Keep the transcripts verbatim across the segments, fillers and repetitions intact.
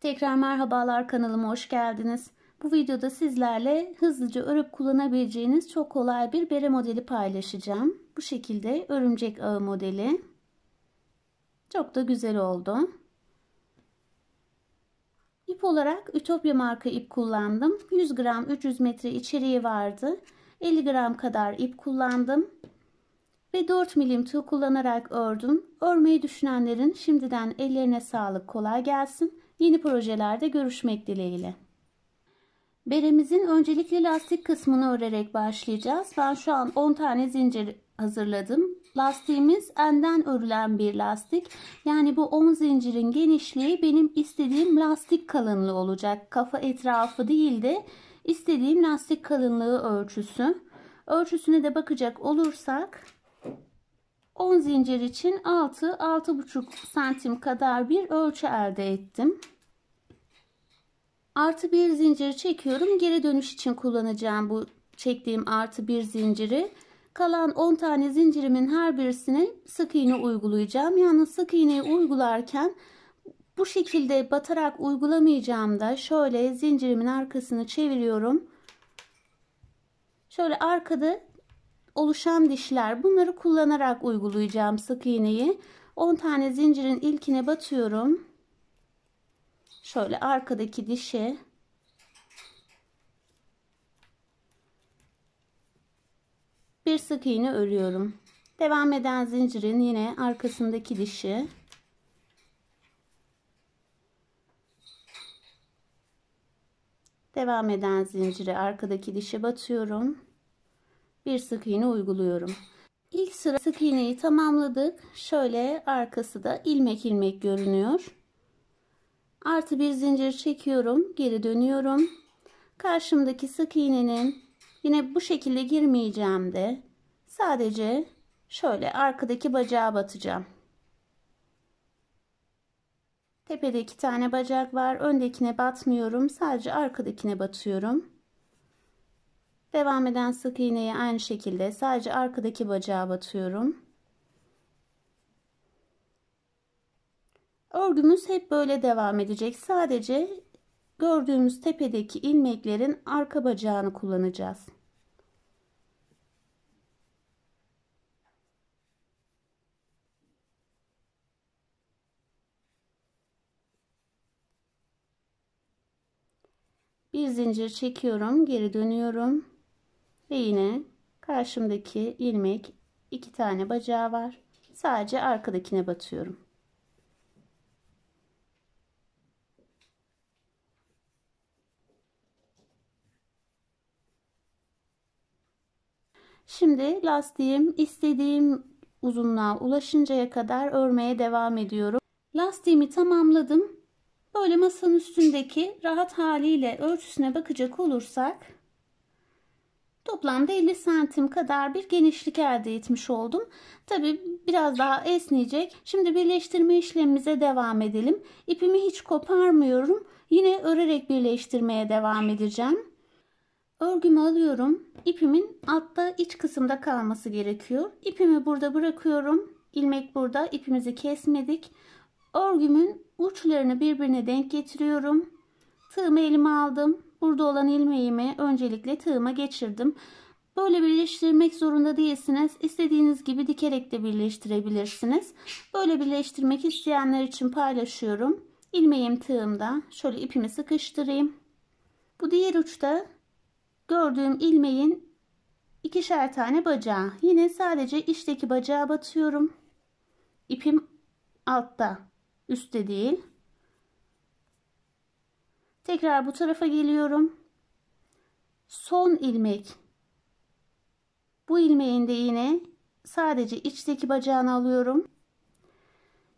Tekrar merhabalar, kanalıma hoş geldiniz. Bu videoda sizlerle hızlıca örüp kullanabileceğiniz çok kolay bir bere modeli paylaşacağım. Bu şekilde örümcek ağı modeli. Çok da güzel oldu. İp olarak Ütopya marka ip kullandım. yüz gram üç yüz metre içeriği vardı. elli gram kadar ip kullandım. Ve dört milim tığ kullanarak ördüm. Örmeyi düşünenlerin şimdiden ellerine sağlık, kolay gelsin. Yeni projelerde görüşmek dileğiyle. Beremizin öncelikle lastik kısmını örerek başlayacağız. Ben şu an on tane zincir hazırladım. Lastiğimiz enden örülen bir lastik. Yani bu on zincirin genişliği benim istediğim lastik kalınlığı olacak. Kafa etrafı değil de istediğim lastik kalınlığı ölçüsü. Ölçüsüne de bakacak olursak on zincir için altı altı buçuk santim kadar bir ölçü elde ettim. Artı bir zincir çekiyorum. Geri dönüş için kullanacağım bu çektiğim artı bir zinciri. Kalan on tane zincirimin her birisine sık iğne uygulayacağım. Yalnız sık iğneyi uygularken bu şekilde batarak uygulamayacağım da şöyle zincirimin arkasını çeviriyorum. Şöyle arkada oluşan dişler, bunları kullanarak uygulayacağım sık iğneyi. on tane zincirin ilkine batıyorum. Şöyle arkadaki dişe. Bir sık iğne örüyorum. Devam eden zincirin yine arkasındaki dişi. Devam eden zinciri arkadaki dişe batıyorum. Bir sık iğne uyguluyorum. İlk sıra sık iğneyi tamamladık. Şöyle arkası da ilmek ilmek görünüyor. Artı bir zincir çekiyorum. Geri dönüyorum. Karşımdaki sık iğnenin yine bu şekilde girmeyeceğim de sadece şöyle arkadaki bacağa batacağım. Tepede iki tane bacak var. Öndekine batmıyorum. Sadece arkadakine batıyorum. Devam eden sık iğneyi aynı şekilde sadece arkadaki bacağa batıyorum. Örgümüz hep böyle devam edecek. Sadece gördüğümüz tepedeki ilmeklerin arka bacağını kullanacağız. Bir zincir çekiyorum, geri dönüyorum ve yine karşımdaki ilmek, iki tane bacağı var. Sadece arkadakine batıyorum. Şimdi lastiğim istediğim uzunluğa ulaşıncaya kadar örmeye devam ediyorum. Lastiğimi tamamladım. Böyle masanın üstündeki rahat haliyle ölçüsüne bakacak olursak toplamda elli santim kadar bir genişlik elde etmiş oldum. Tabi biraz daha esneyecek. Şimdi birleştirme işlemimize devam edelim. İpimi hiç koparmıyorum. Yine örerek birleştirmeye devam edeceğim. Örgümü alıyorum. İpimin altta iç kısımda kalması gerekiyor. İpimi burada bırakıyorum. İlmek burada. İpimizi kesmedik. Örgümün uçlarını birbirine denk getiriyorum. Tığımı elime aldım. Burada olan ilmeğimi öncelikle tığıma geçirdim. Böyle birleştirmek zorunda değilsiniz. İstediğiniz gibi dikerek de birleştirebilirsiniz. Böyle birleştirmek isteyenler için paylaşıyorum. İlmeğim tığımda. Şöyle ipimi sıkıştırayım. Bu diğer uçta gördüğüm ilmeğin ikişer tane bacağı. Yine sadece içteki bacağa batıyorum. İpim altta, üstte değil. Tekrar bu tarafa geliyorum. Son ilmek. Bu ilmeğin de yine sadece içteki bacağını alıyorum.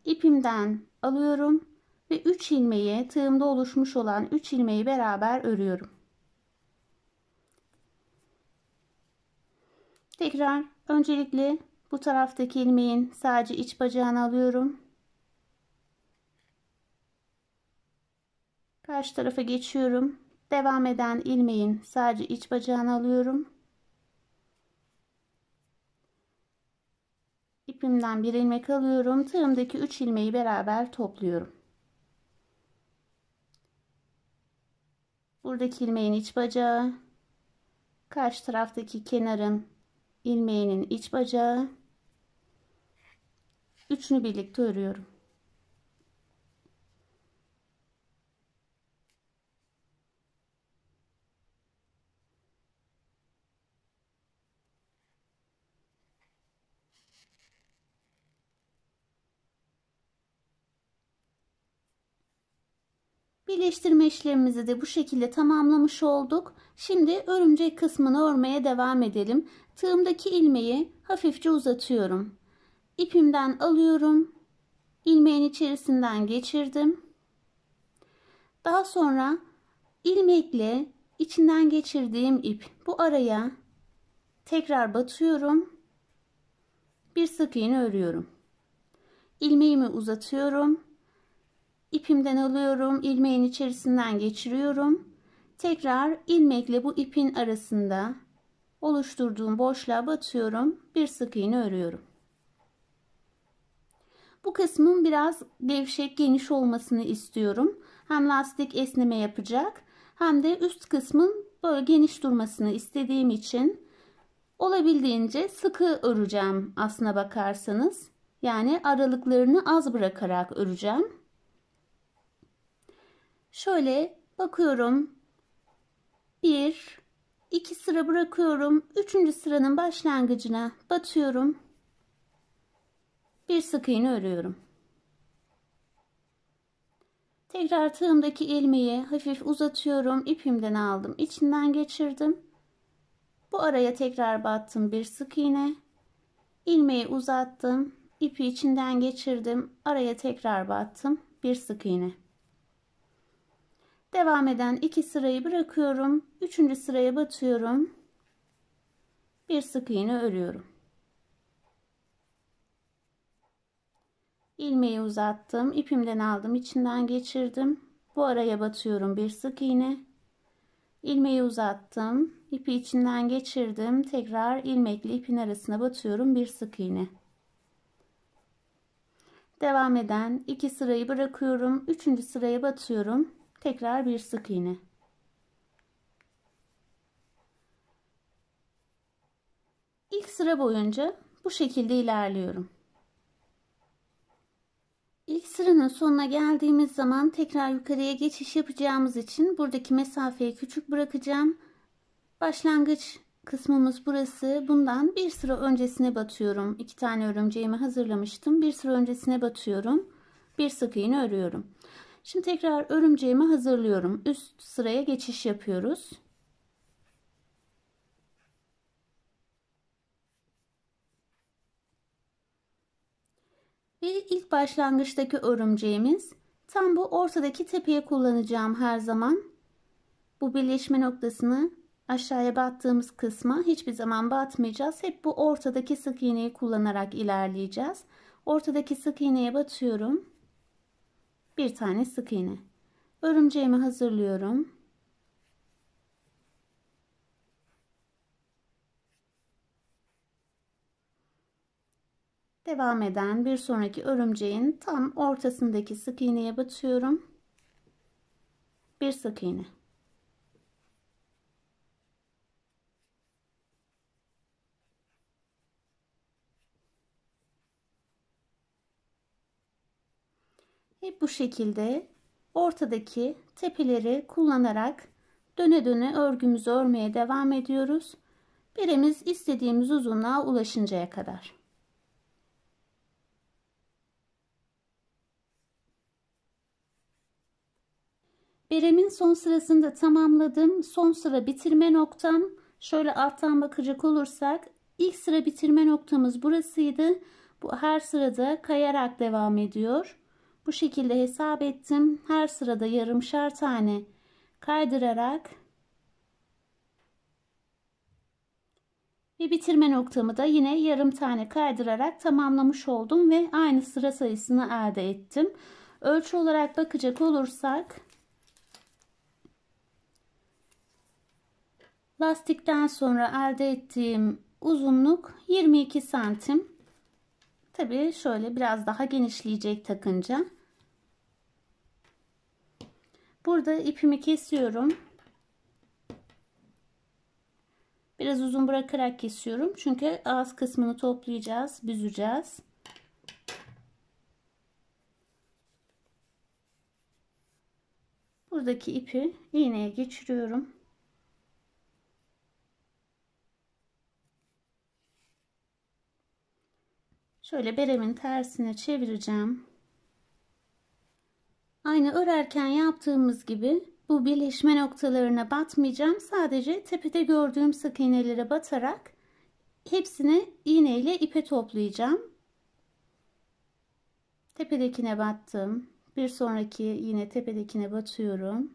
İpimden alıyorum ve üç ilmeği, tığımda oluşmuş olan üç ilmeği beraber örüyorum. Tekrar öncelikle bu taraftaki ilmeğin sadece iç bacağını alıyorum. Karşı tarafa geçiyorum. Devam eden ilmeğin sadece iç bacağını alıyorum. İpimden bir ilmek alıyorum. Tığımdaki üç ilmeği beraber topluyorum. Buradaki ilmeğin iç bacağı, karşı taraftaki kenarın ilmeğinin iç bacağı, üçünü birlikte örüyorum. Birleştirme işlemimizi de bu şekilde tamamlamış olduk. Şimdi örümcek kısmını örmeye devam edelim. Tığımdaki ilmeği hafifçe uzatıyorum. İpimden alıyorum. İlmeğin içerisinden geçirdim. Daha sonra ilmekle içinden geçirdiğim ip bu araya tekrar batıyorum. Bir sık iğne örüyorum. İlmeğimi uzatıyorum. İpimden alıyorum, ilmeğin içerisinden geçiriyorum. Tekrar ilmekle bu ipin arasında oluşturduğum boşluğa batıyorum, bir sık iğne örüyorum. Bu kısmın biraz gevşek, geniş olmasını istiyorum. Hem lastik esneme yapacak, hem de üst kısmın böyle geniş durmasını istediğim için olabildiğince sıkı öreceğim aslına bakarsanız. Yani aralıklarını az bırakarak öreceğim. Şöyle bakıyorum, bir iki sıra bırakıyorum, üçüncü sıranın başlangıcına batıyorum, bir sık iğne örüyorum. Tekrar tığımdaki ilmeği hafif uzatıyorum, ipimden aldım, içinden geçirdim, bu araya tekrar battım, bir sık iğne, ilmeği uzattım, ipi içinden geçirdim, araya tekrar battım, bir sık iğne. Devam eden iki sırayı bırakıyorum. Üçüncü sıraya batıyorum. Bir sık iğne örüyorum. İlmeği uzattım. İpimden aldım. İçinden geçirdim. Bu araya batıyorum. Bir sık iğne. İlmeği uzattım. İpi içinden geçirdim. Tekrar ilmekle ipin arasına batıyorum. Bir sık iğne. Devam eden iki sırayı bırakıyorum. Üçüncü sıraya batıyorum. Tekrar bir sık iğne. İlk sıra boyunca bu şekilde ilerliyorum. İlk sıranın sonuna geldiğimiz zaman tekrar yukarıya geçiş yapacağımız için buradaki mesafeyi küçük bırakacağım. Başlangıç kısmımız burası. Bundan bir sıra öncesine batıyorum. İki tane örümceğimi hazırlamıştım. Bir sıra öncesine batıyorum. Bir sık iğne örüyorum. Şimdi tekrar örümceğimi hazırlıyorum. Üst sıraya geçiş yapıyoruz. Ve ilk başlangıçtaki örümceğimiz tam bu ortadaki tepeyi kullanacağım her zaman. Bu birleşme noktasını aşağıya battığımız kısma hiçbir zaman batmayacağız. Hep bu ortadaki sık iğneyi kullanarak ilerleyeceğiz. Ortadaki sık iğneye batıyorum. Bir tane sık iğne. Örümceğimi hazırlıyorum. Devam eden bir sonraki örümceğin tam ortasındaki sık iğneye batıyorum. Bir sık iğne. Hep bu şekilde ortadaki tepeleri kullanarak döne döne örgümüzü örmeye devam ediyoruz. Beremiz istediğimiz uzunluğa ulaşıncaya kadar. Beremin son sırasını da tamamladım. Son sıra bitirme noktam. Şöyle alttan bakacak olursak ilk sıra bitirme noktamız burasıydı. Bu her sırada kayarak devam ediyor. Bu şekilde hesap ettim. Her sırada yarımşar tane kaydırarak ve bitirme noktamı da yine yarım tane kaydırarak tamamlamış oldum ve aynı sıra sayısını elde ettim. Ölçü olarak bakacak olursak lastikten sonra elde ettiğim uzunluk yirmi iki santim. Tabii şöyle biraz daha genişleyecek takınca. Burada ipimi kesiyorum. Biraz uzun bırakarak kesiyorum. Çünkü ağız kısmını toplayacağız, büzeceğiz. Buradaki ipi iğneye geçiriyorum. Şöyle beremin tersine çevireceğim. Aynı örerken yaptığımız gibi bu birleşme noktalarına batmayacağım. Sadece tepede gördüğüm sık iğnelere batarak hepsini iğneyle ipe toplayacağım. Tepedekine battım. Bir sonraki yine tepedekine batıyorum.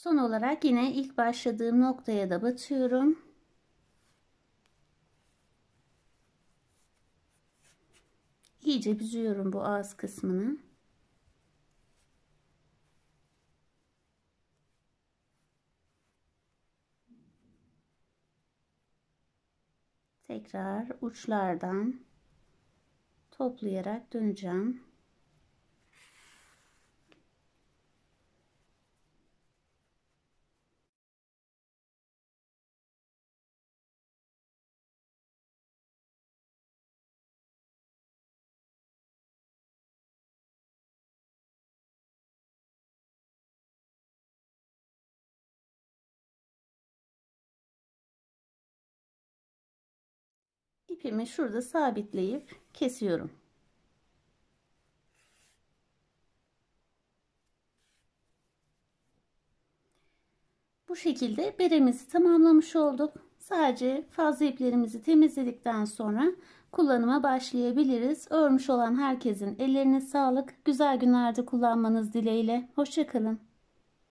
Son olarak yine ilk başladığım noktaya da batıyorum. İyice büzüyorum bu ağız kısmını. Tekrar uçlardan toplayarak döneceğim. İpimi şurada sabitleyip kesiyorum. Bu şekilde beremizi tamamlamış olduk. Sadece fazla iplerimizi temizledikten sonra kullanıma başlayabiliriz. Örmüş olan herkesin ellerine sağlık. Güzel günlerde kullanmanız dileğiyle. Hoşça kalın.